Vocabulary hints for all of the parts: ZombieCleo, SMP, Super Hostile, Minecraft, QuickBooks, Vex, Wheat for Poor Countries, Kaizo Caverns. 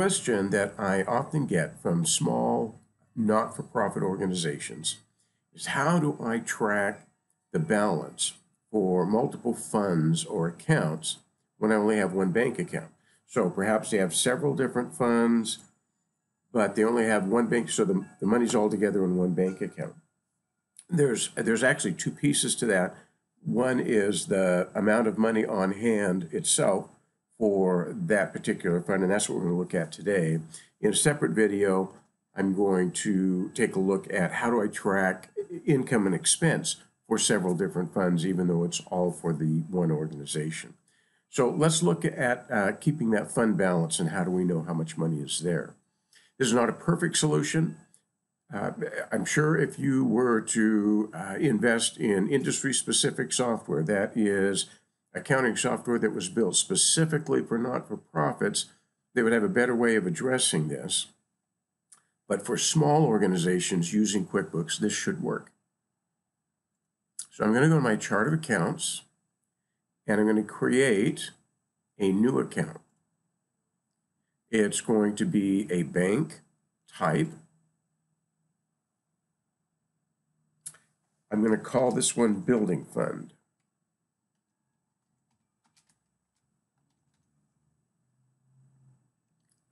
question that I often get from small not-for-profit organizations is, how do I track the balance for multiple funds or accounts when I only have one bank account? So perhaps they have several different funds, but they only have one bank, so the money's all together in one bank account. There's actually two pieces to that. One is the amount of money on hand itself for that particular fund, and that's what we're going to look at today. In a separate video, I'm going to take a look at how do I track income and expense for several different funds, even though it's all for the one organization. So let's look at keeping that fund balance, and how do we know how much money is there. This is not a perfect solution. I'm sure if you were to invest in industry-specific software, that is accounting software that was built specifically for not-for-profits, they would have a better way of addressing this. But for small organizations using QuickBooks, this should work. So I'm going to go to my chart of accounts, and I'm going to create a new account. It's going to be a bank type. I'm going to call this one Building Fund.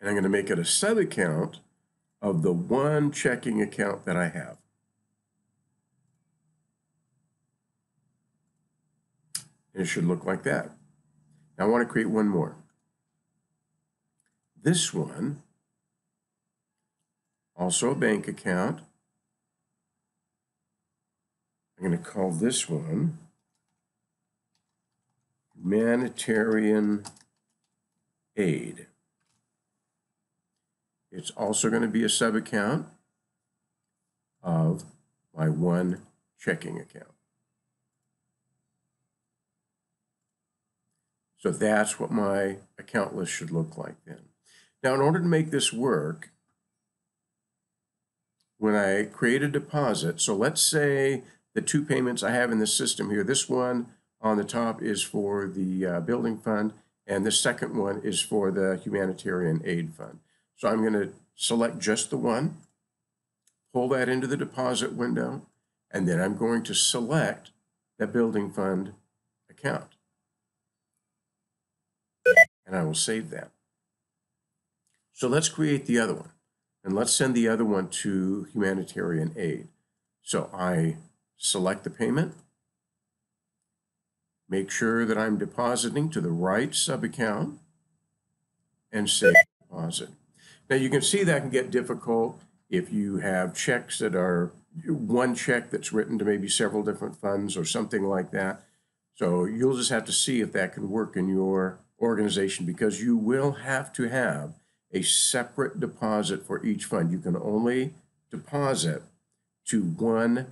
And I'm going to make it a sub-account of the one checking account that I have. And it should look like that. Now I want to create one more. This one, also a bank account. I'm going to call this one Humanitarian Aid. It's also going to be a sub-account of my one checking account. So that's what my account list should look like then. Now, in order to make this work, when I create a deposit, so let's say the two payments I have in the system here, this one on the top is for the building fund, and the second one is for the humanitarian aid fund. So I'm going to select just the one, pull that into the deposit window, and then I'm going to select the building fund account. And I will save that. So let's create the other one, and let's send the other one to humanitarian aid. So I select the payment, make sure that I'm depositing to the right sub-account, and save deposit. Now you can see that can get difficult if you have checks that are one check that's written to maybe several different funds or something like that. So you'll just have to see if that can work in your organization, because you will have to have a separate deposit for each fund. You can only deposit to one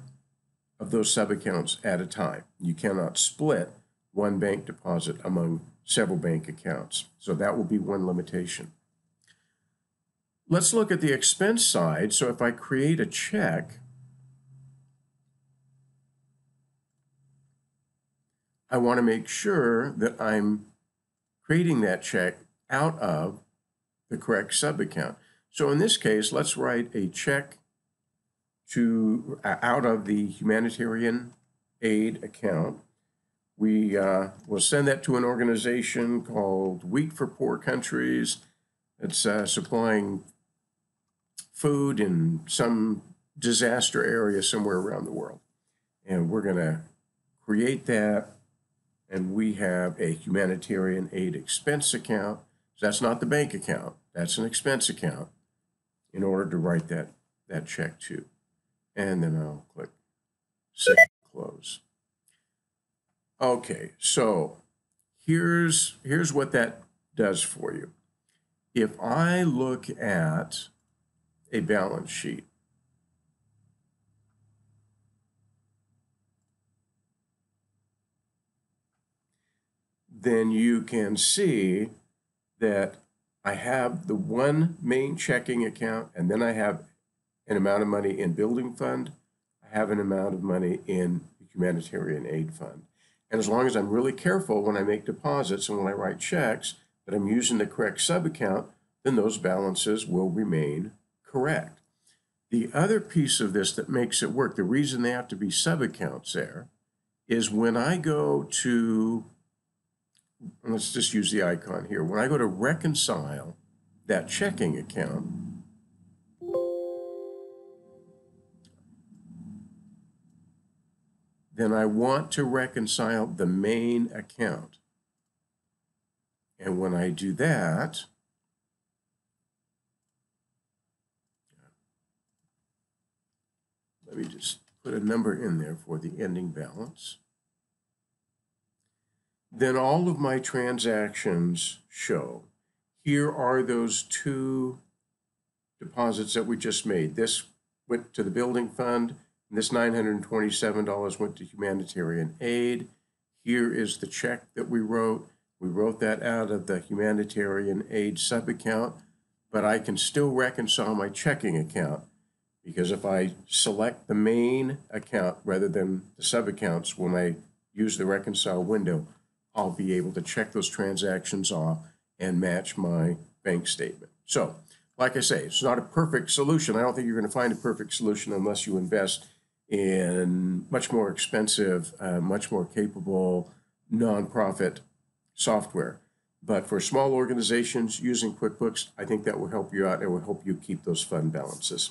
of those sub-accounts at a time. You cannot split one bank deposit among several bank accounts. So that will be one limitation. Let's look at the expense side. So if I create a check, I want to make sure that I'm creating that check out of the correct sub-account. So in this case, let's write a check to out of the humanitarian aid account. We will send that to an organization called Wheat for Poor Countries. It's supplying food in some disaster area somewhere around the world. And we're going to create that, and we have a humanitarian aid expense account. So that's not the bank account, that's an expense account, in order to write that check to. And then I'll click Save and Close. Okay, so here's what that does for you. If I look at a balance sheet, then you can see that I have the one main checking account, and then I have an amount of money in building fund, I have an amount of money in humanitarian aid fund. And as long as I'm really careful when I make deposits and when I write checks that I'm using the correct sub-account, then those balances will remain correct. The other piece of this that makes it work, the reason they have to be sub-accounts there, is when I go to, let's just use the icon here, when I go to reconcile that checking account, then I want to reconcile the main account. And when I do that, let me just put a number in there for the ending balance. Then all of my transactions show. Here are those two deposits that we just made. This went to the building fund. And this $927 went to humanitarian aid. Here is the check that we wrote. We wrote that out of the humanitarian aid sub-account, but I can still reconcile my checking account because if I select the main account rather than the sub-accounts when I use the reconcile window, I'll be able to check those transactions off and match my bank statement. So, like I say, it's not a perfect solution. I don't think you're going to find a perfect solution unless you invest in much more expensive, much more capable nonprofit software. But for small organizations using QuickBooks, I think that will help you out. It will help you keep those fund balances.